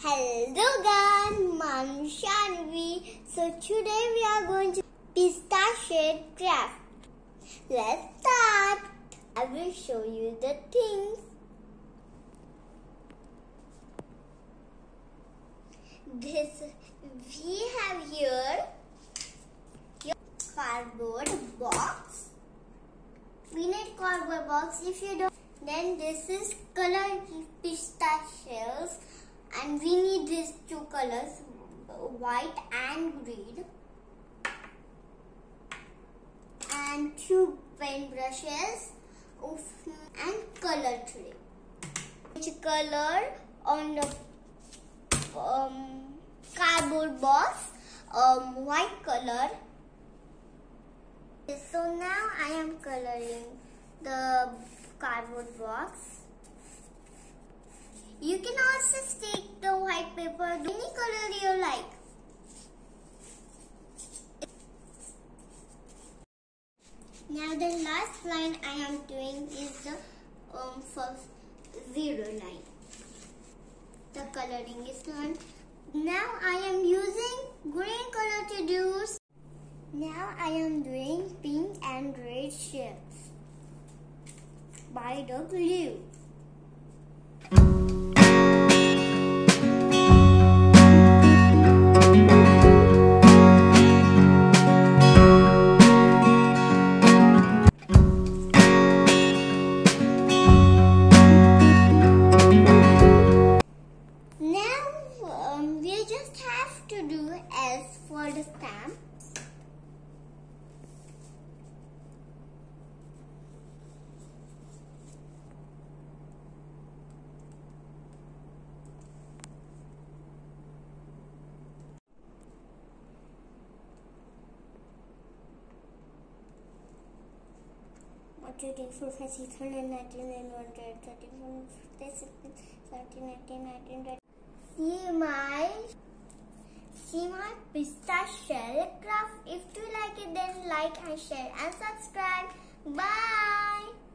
Hello guys, Mom Shanvi. So today we are going to pistache craft. Let's start. I will show you the things. This we have here your cardboard box. We need cardboard box. If you don't, then this is colored pistachios. And we need these two colors, white and green, and two paintbrushes and color tray. Which color on the cardboard box? White color. So now I am coloring the cardboard box. You can also stick the white paper any color you like. Now the last line I am doing is the first zero line. The coloring is done. Now I am using green color to do. Now I am doing pink and red shapes by the glue. See my pistachio craft. If you like it, then like and share and subscribe. Bye.